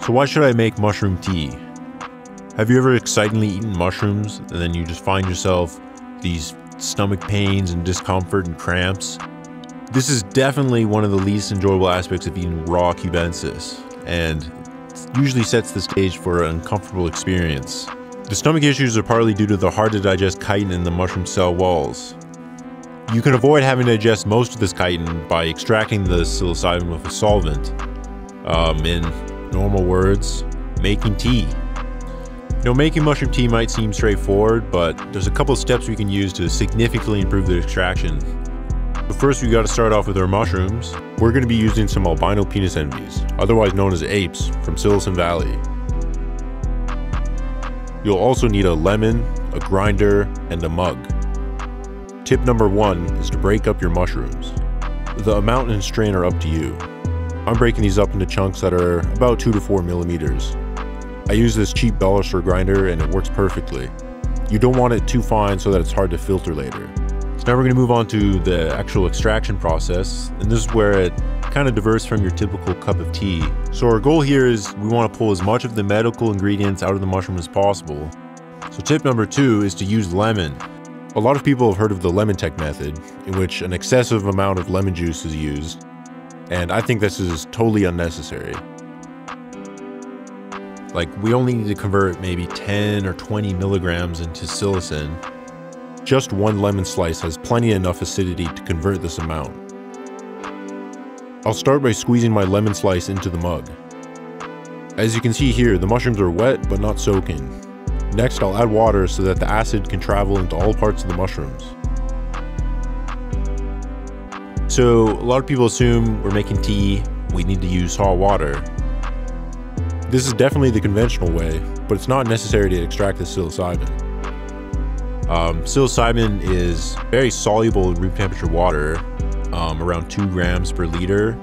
So why should I make mushroom tea? Have you ever excitingly eaten mushrooms and then you just find yourself these stomach pains and discomfort and cramps? This is definitely one of the least enjoyable aspects of eating raw cubensis, and it usually sets the stage for an uncomfortable experience. The stomach issues are partly due to the hard to digest chitin in the mushroom cell walls. You can avoid having to digest most of this chitin by extracting the psilocybin with a solvent. In normal words, making tea. Now, making mushroom tea might seem straightforward, but there's a couple of steps we can use to significantly improve the extraction. But first, we got to start off with our mushrooms. We're going to be using some albino penis envies, otherwise known as apes, from Psilocin Valley. You'll also need a lemon, a grinder, and a mug. Tip number one is to break up your mushrooms. The amount and strain are up to you. I'm breaking these up into chunks that are about 2 to 4 millimeters. I use this cheap dollar store grinder and it works perfectly. You don't want it too fine so that it's hard to filter later. So now we're going to move on to the actual extraction process, and this is where it kind of diverges from your typical cup of tea. So our goal here is we want to pull as much of the medical ingredients out of the mushroom as possible. So tip number two is to use lemon. A lot of people have heard of the Lemon Tek method, in which an excessive amount of lemon juice is used. And I think this is totally unnecessary. Like, we only need to convert maybe 10 or 20 milligrams into psilocin. Just one lemon slice has plenty enough acidity to convert this amount. I'll start by squeezing my lemon slice into the mug. As you can see here, the mushrooms are wet but not soaking. Next, I'll add water so that the acid can travel into all parts of the mushrooms. So a lot of people assume we're making tea, we need to use hot water. This is definitely the conventional way, but it's not necessary to extract the psilocybin. Psilocybin is very soluble in room temperature water, around 2 grams per liter.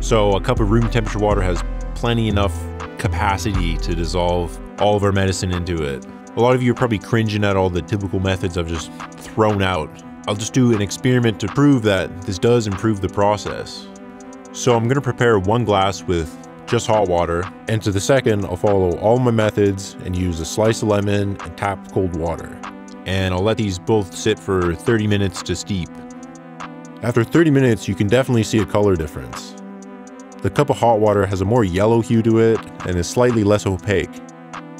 So a cup of room temperature water has plenty enough capacity to dissolve all of our medicine into it. A lot of you are probably cringing at all the typical methods I've just thrown out. I'll just do an experiment to prove that this does improve the process. So I'm going to prepare 1 glass with just hot water, and to the second I'll follow all my methods and use a slice of lemon and tap cold water. And I'll let these both sit for 30 minutes to steep. After 30 minutes you can definitely see a color difference. The cup of hot water has a more yellow hue to it and is slightly less opaque.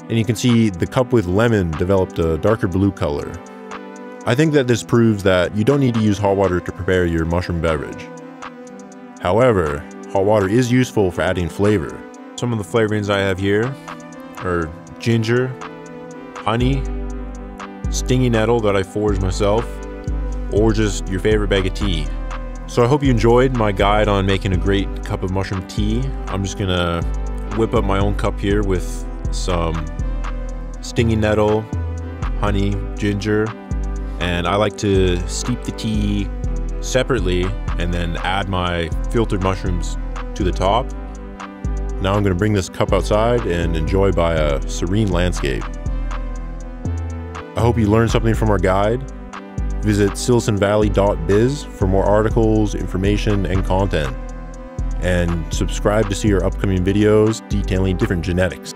And you can see the cup with lemon developed a darker blue color. I think that this proves that you don't need to use hot water to prepare your mushroom beverage. However, hot water is useful for adding flavor. Some of the flavorings I have here are ginger, honey, stinging nettle that I foraged myself, or just your favorite bag of tea. So I hope you enjoyed my guide on making a great cup of mushroom tea. I'm just gonna whip up my own cup here with some stinging nettle, honey, ginger, and I like to steep the tea separately and then add my filtered mushrooms to the top. Now I'm going to bring this cup outside and enjoy by a serene landscape. I hope you learned something from our guide. Visit psilocinvalley.biz for more articles, information, and content. And subscribe to see our upcoming videos detailing different genetics.